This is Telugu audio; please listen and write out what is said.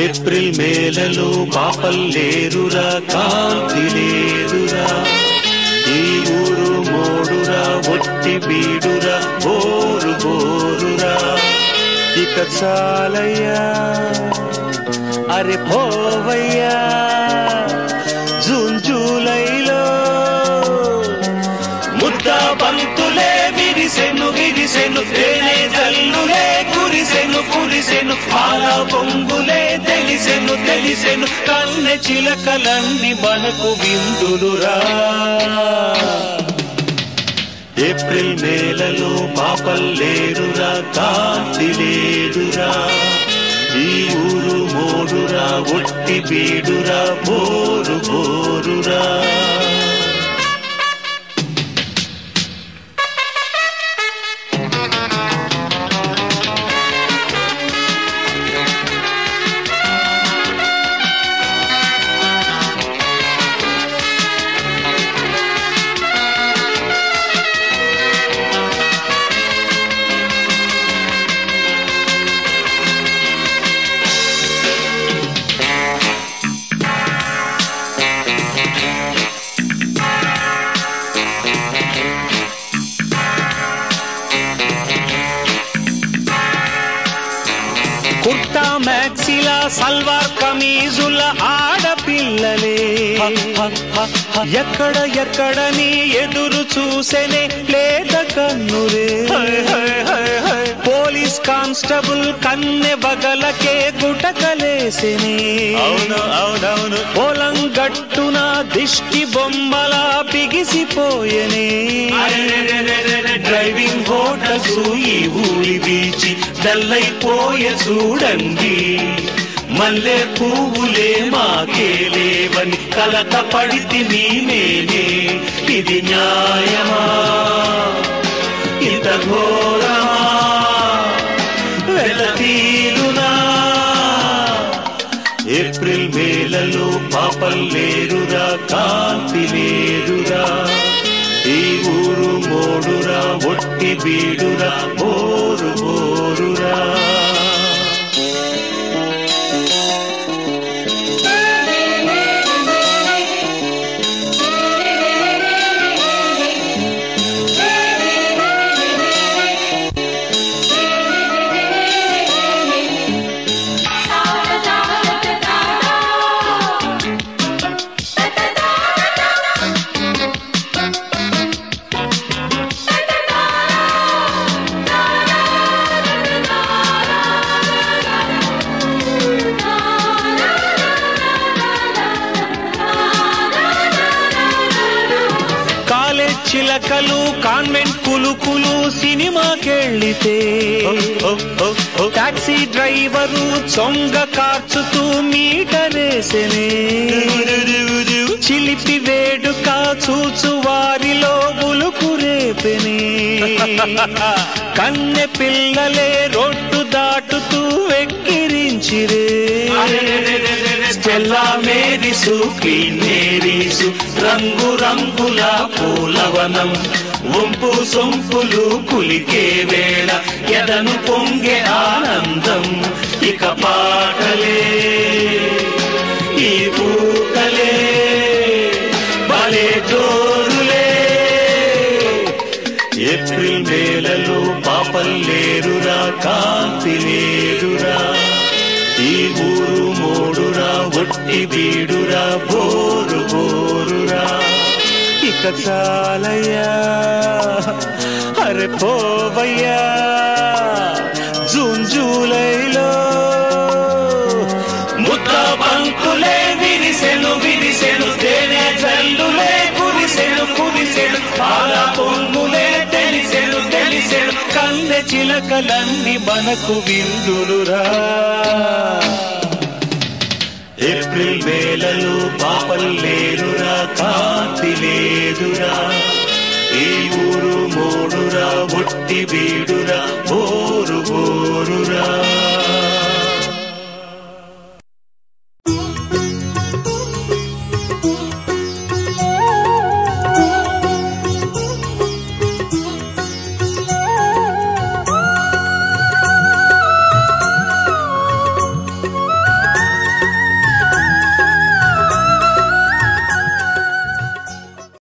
ఏప్రిల్ మేలలో పాపల్లేరురా కాంతి లేదురా ఈ ఊరు మోడురా ఒట్టి బీడురా బోరు బోరురా ఇక చాలయ్యా అరే పోవయ్యా జూన్ జూలైలో ముద్దా పంతులే విరిసెను విరిసెను తేనే జల్లులే కురిసెను కురిసెను పాల పొంగులే తెలిసెను తెలిసెను కన్నె చిలకలన్నీ మనకు విందులురా ఏప్రిల్ నెలలో పాపల్లేరురా కాంతి లేదురా ఈ ఊరు మోడురా ఒట్టి బీడురా బోరు బోరురా कुर्ता मैक्सीला सलवार कमीजुला आड़पिल्लले यकड़ यकड़ नी एदुरु चूसेने लेद कन्नुरे पोलीस कांस्टेबल कन्ने बगलके गुटकलेसेने पोलंगट्टुना दिष्टि बोम्मला बिगिसिपोयेने ड्राइविंग होटल्स ई ऊरी बीची दल्लैपोये చూడండి మల్లె పూవులే మాకేలేవని కలత పడితి నీనేనే ఇది న్యాయమా ఇంత ఘోరమా వెలతీలునా ఏప్రిల్ మేలలో పాపల్లేరురా కాంతి లేదురా ఈ ఊరు మోడురా ఒట్టి బీడురా బోరు బోరురా చిలకలు కాన్వెంట్ కులుకులు సినిమాకెళ్ళితే టాక్సీ డ్రైవరు చొంగ కార్చుతూ మీటరేసెనే చిలిపి వేడుక చూచు వారిలో ఉలుకురేపెనే కన్నె పిల్లలే రోడ్డు దాటుతూ వెక్కిరించిరే చెల్లా మేరిసు క్లీనేరిసు రంగు రంగుల పూలవనం వంపు సొంపులు కులికే వేళ ఎదను పొంగే ఆనందం ఇక పాటలే ఈ పూటలే భలే జోరులే ఏప్రిల్ నెలలో పాపల్లేరురా కాంతి లేదురా ఈ ఊరు మోడురా ఒట్టి బీడురా బోరు బోరురా ఇక చాలయ్యా అరే పోవయ్యా జూన్ జూలైలో ముద్దా బంకులే విరిసెను విరిసెను తేనే జల్లులే కురిసెను కురిసెను పాల పొంగులే తెలిసెను తెలిసెను కన్నె చిలకలన్నీ మనకు విందులురా ఏప్రిల్ వేళలో పాపల్లేరురా కాంతి లేదురా ఈ ఊరు మోడురా ఒట్టి బీడు